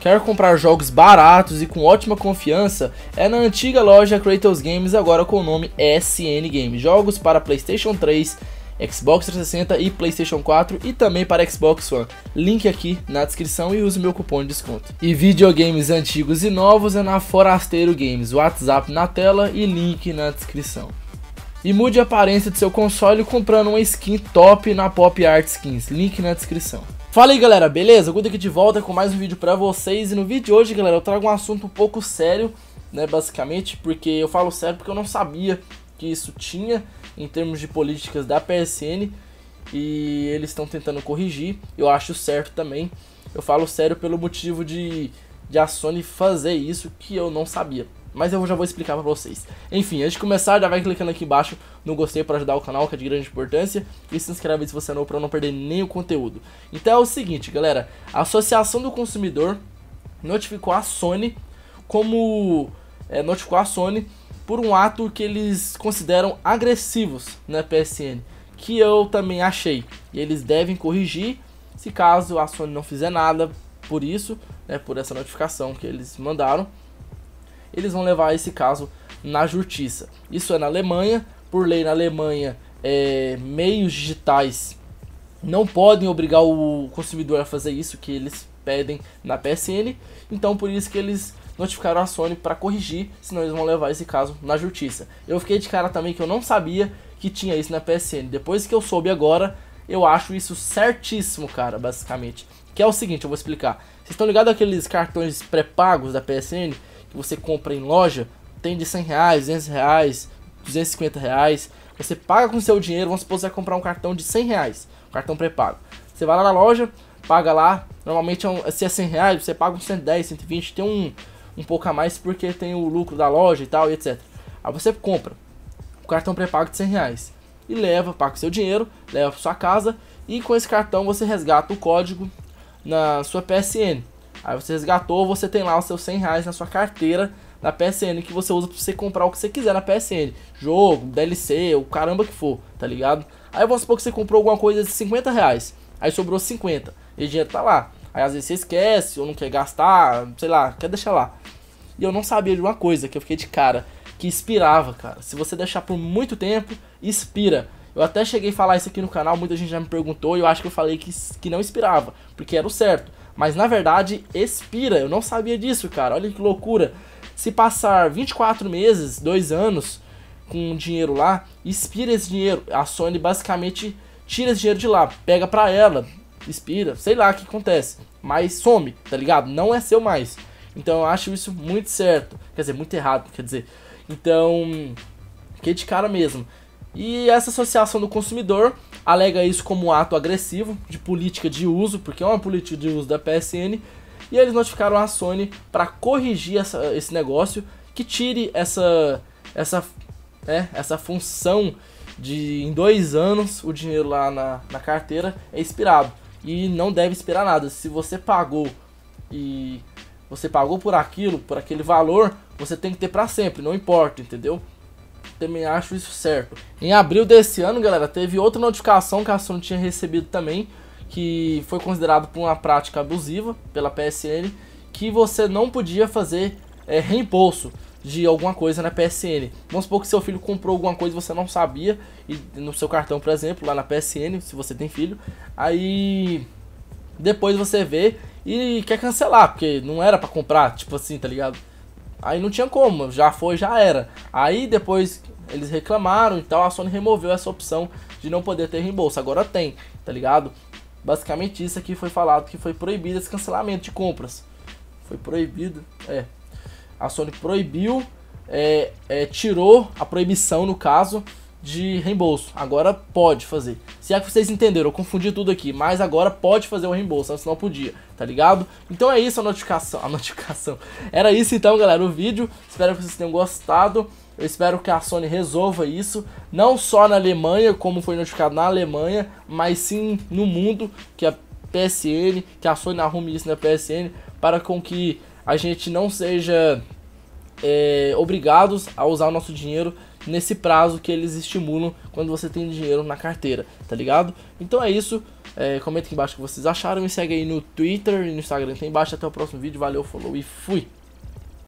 Quer comprar jogos baratos e com ótima confiança? É na antiga loja Kratos Games, agora com o nome SN Games. Jogos para PlayStation 3, Xbox 360 e PlayStation 4 e também para Xbox One. Link aqui na descrição e use meu cupom de desconto. E videogames antigos e novos é na Forasteiro Games. WhatsApp na tela e link na descrição. E mude a aparência de seu console comprando uma skin top na Pop Art Skins. Link na descrição. Fala aí galera, beleza? Guto aqui de volta com mais um vídeo pra vocês. E no vídeo de hoje, galera, eu trago um assunto um pouco sério, né? Basicamente, porque eu falo sério porque eu não sabia que isso tinha em termos de políticas da PSN. E eles estão tentando corrigir. Eu acho certo também. Eu falo sério pelo motivo de a Sony fazer isso que eu não sabia. Mas eu já vou explicar pra vocês. Enfim, antes de começar, já vai clicando aqui embaixo no gostei pra ajudar o canal, que é de grande importância. E se inscreve se você é novo pra não perder nenhum conteúdo. Então é o seguinte, galera. A Associação do Consumidor notificou a Sony por um ato que eles consideram agressivos na PSN. Que eu também achei. E eles devem corrigir se caso a Sony não fizer nada por isso, né, por essa notificação que eles mandaram. Eles vão levar esse caso na justiça. Isso é na Alemanha. Por lei na Alemanha, meios digitais não podem obrigar o consumidor a fazer isso que eles pedem na PSN. Então por isso que eles notificaram a Sony para corrigir, senão eles vão levar esse caso na justiça. Eu fiquei de cara também que eu não sabia que tinha isso na PSN. Depois que eu soube agora, eu acho isso certíssimo, cara, basicamente. Que é o seguinte, eu vou explicar. Vocês estão ligados àqueles cartões pré-pagos da PSN? Que você compra em loja, tem de 100 reais, 200 reais, 250 reais, você paga com seu dinheiro, vamos supor que você vai comprar um cartão de 100 reais, um cartão pré-pago. Você vai lá na loja, paga lá, normalmente se é 100 reais, você paga uns 110, 120, tem um pouco a mais porque tem o lucro da loja e tal, e etc. Aí você compra o cartão pré-pago de 100 reais e leva, paga o seu dinheiro, leva para sua casa e com esse cartão você resgata o código na sua PSN. Aí você resgatou, você tem lá os seus 100 reais na sua carteira da PSN que você usa pra você comprar o que você quiser na PSN. Jogo, DLC, o caramba que for, tá ligado? Aí vamos supor que você comprou alguma coisa de 50 reais, aí sobrou 50, e o dinheiro tá lá. Aí às vezes você esquece ou não quer gastar, sei lá, quer deixar lá. E eu não sabia de uma coisa que eu fiquei de cara, que expirava, cara. Se você deixar por muito tempo, expira. Eu até cheguei a falar isso aqui no canal, muita gente já me perguntou e eu acho que eu falei que não expirava, porque era o certo. Mas na verdade expira, eu não sabia disso, cara, olha que loucura. Se passar 24 meses, 2 anos com dinheiro lá, expira esse dinheiro. A Sony basicamente tira esse dinheiro de lá, pega pra ela, expira, sei lá o que acontece, mas some, tá ligado? Não é seu mais. Então eu acho isso muito certo, quer dizer, muito errado, quer dizer. Então, fiquei de cara mesmo. E essa Associação do Consumidor alega isso como um ato agressivo de política de uso, porque é uma política de uso da PSN. E eles notificaram a Sony para corrigir esse negócio, que tire essa função de em 2 anos o dinheiro lá na carteira é expirado. E não deve expirar nada. Se você pagou e você pagou por aquilo, por aquele valor, você tem que ter para sempre, não importa, entendeu? Também acho isso certo. Em abril desse ano, galera, teve outra notificação que a Sony tinha recebido também, que foi considerado por uma prática abusiva pela PSN, que você não podia fazer reembolso de alguma coisa na PSN. Vamos supor que seu filho comprou alguma coisa que você não sabia, e no seu cartão, por exemplo, lá na PSN, se você tem filho, aí depois você vê e quer cancelar, porque não era pra comprar, tipo assim, tá ligado? Aí não tinha como, já foi, já era. Aí depois eles reclamaram e tal, a Sony removeu essa opção de não poder ter reembolso. Agora tem, tá ligado? Basicamente isso aqui foi falado, que foi proibido esse cancelamento de compras. Foi proibido, a Sony proibiu, tirou a proibição no caso de reembolso. Agora pode fazer. Se é que vocês entenderam, eu confundi tudo aqui, mas agora pode fazer o reembolso, antes não podia, tá ligado? Então é isso a notificação. Era isso então, galera, o vídeo. Espero que vocês tenham gostado. Eu espero que a Sony resolva isso, não só na Alemanha, como foi notificado na Alemanha, mas sim no mundo, que a PSN, que a Sony arrume isso na PSN, para com que a gente não seja obrigados a usar o nosso dinheiro nesse prazo que eles estimulam quando você tem dinheiro na carteira, tá ligado? Então é isso, Comenta aqui embaixo o que vocês acharam. Me segue aí no Twitter e no Instagram. Tem embaixo. Até o próximo vídeo. Valeu, falou e fui!